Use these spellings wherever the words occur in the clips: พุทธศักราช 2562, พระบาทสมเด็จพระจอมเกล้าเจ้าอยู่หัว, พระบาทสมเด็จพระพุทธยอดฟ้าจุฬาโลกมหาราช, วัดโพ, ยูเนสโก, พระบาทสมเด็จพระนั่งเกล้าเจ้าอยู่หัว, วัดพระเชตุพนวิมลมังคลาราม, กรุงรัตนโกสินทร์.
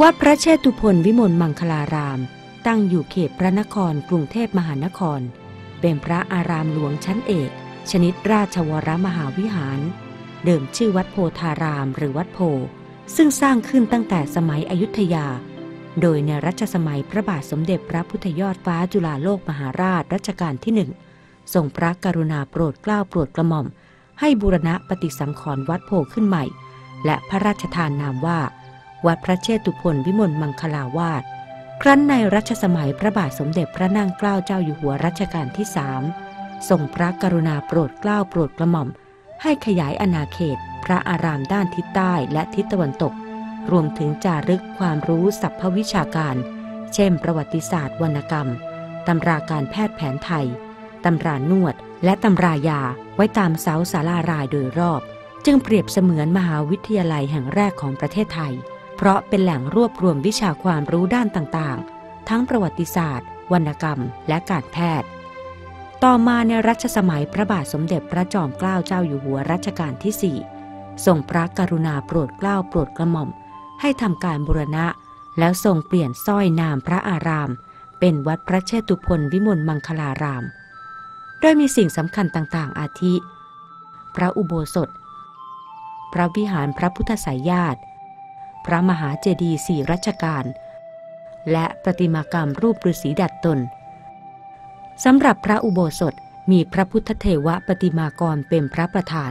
วัดพระเชตุพนวิมลมังคลารามตั้งอยู่เขตพระนครกรุงเทพมหานครเป็นพระอารามหลวงชั้นเอกชนิดราชวรมหาวิหารเดิมชื่อวัดโพธารามหรือวัดโพซึ่งสร้างขึ้นตั้งแต่สมัยอยุธยาโดยในรัชสมัยพระบาทสมเด็จพระพุทธยอดฟ้าจุฬาโลกมหาราชรัชกาลที่1ทรงพระกรุณาโปรดเกล้าโปรดกระหม่อมให้บูรณะปฏิสังขรณ์วัดโพขึ้นใหม่และพระราชทานนามว่าวัดพระเชตุพนวิมลมังคลาวาสครั้นในรัชสมัยพระบาทสมเด็จพระนั่งเกล้าเจ้าอยู่หัวรัชกาลที่3ทรงพระกรุณาโปรดเกล้าโปรดกระหม่อมให้ขยายอาณาเขตพระอารามด้านทิศใต้และทิศตะวันตกรวมถึงจารึกความรู้ศัพทวิชาการเช่นประวัติศาสตร์วรรณกรรมตำราการแพทย์แผนไทยตำรานวดและตำรายาไว้ตามเสาศาลารายโดยรอบจึงเปรียบเสมือนมหาวิทยาลัยแห่งแรกของประเทศไทยเพราะเป็นแหล่งรวบรวมวิชาความรู้ด้านต่างๆทั้งประวัติศาสตร์วรรณกรรมและการแพทย์ต่อมาในรัชสมัยพระบาทสมเด็จพระจอมเกล้าเจ้าอยู่หัวรัชกาลที่4ทรงพระกรุณาโปรดเกล้าโปรดกระหม่อมให้ทำการบูรณะแล้วทรงเปลี่ยนสร้อยนามพระอารามเป็นวัดพระเชตุพนวิมลมังคลารามโดยมีสิ่งสำคัญต่างๆอาทิพระอุโบสถพระวิหารพระพุทธสายญาติพระมหาเจดีย์4รัชกาลและประติมากรรมรูปฤาษีดัดตนสำหรับพระอุโบสถมีพระพุทธเทวะประติมากรเป็นพระประธาน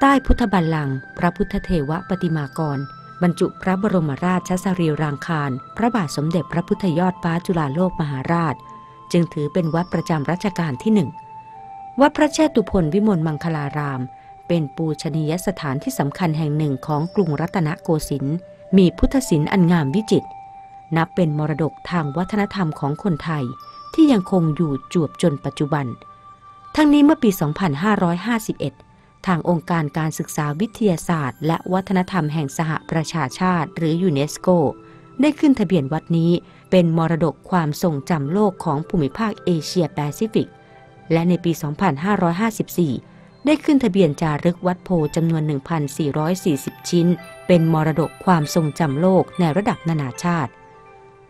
ใต้พุทธบัลลังก์พระพุทธเทวะประติมากรบรรจุพระบรมราชสรีรังคารพระบาทสมเด็จพระพุทธยอดฟ้าจุฬาโลกมหาราชจึงถือเป็นวัดประจำรัชกาลที่1วัดพระเชตุพนวิมลมังคลารามเป็นปูชนียสถานที่สำคัญแห่งหนึ่งของกรุงรัตนโกสินทร์มีพุทธศิลป์อันงามวิจิตรนับเป็นมรดกทางวัฒนธรรมของคนไทยที่ยังคงอยู่จวบจนปัจจุบันทั้งนี้เมื่อปี 2551 ทางองค์การการศึกษาวิทยาศาสตร์และวัฒนธรรมแห่งสหประชาชาติหรือยูเนสโกได้ขึ้นทะเบียนวัดนี้เป็นมรดกความทรงจำโลกของภูมิภาคเอเชียแปซิฟิกและในปี 2554 ได้ขึ้นทะเบียนจารึกวัดโพจำนวน 1,440 ชิ้นเป็นมรดกความทรงจำโลกในระดับนานาชาติ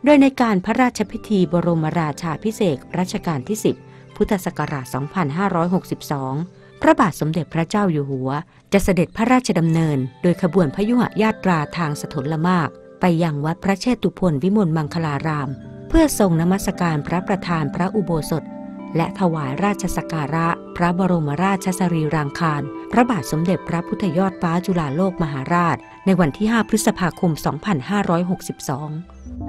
โดยในการพระราชพิธีบรมราชาภิเษกรัชกาลที่10พุทธศักราช 2562 พระบาทสมเด็จพระเจ้าอยู่หัวจะเสด็จพระราชดำเนินโดยขบวนพยุหญาตราทางสถลมากไปยังวัดพระเชตุพนวิมลมังคลารามเพื่อทรงนมัสการพระประธานพระอุโบสถและถวายราชสักการะพระบรมราชสรีรังคารพระบาทสมเด็จพระพุทธยอดฟ้าจุฬาโลกมหาราชในวันที่ 5 พฤษภาคม 2562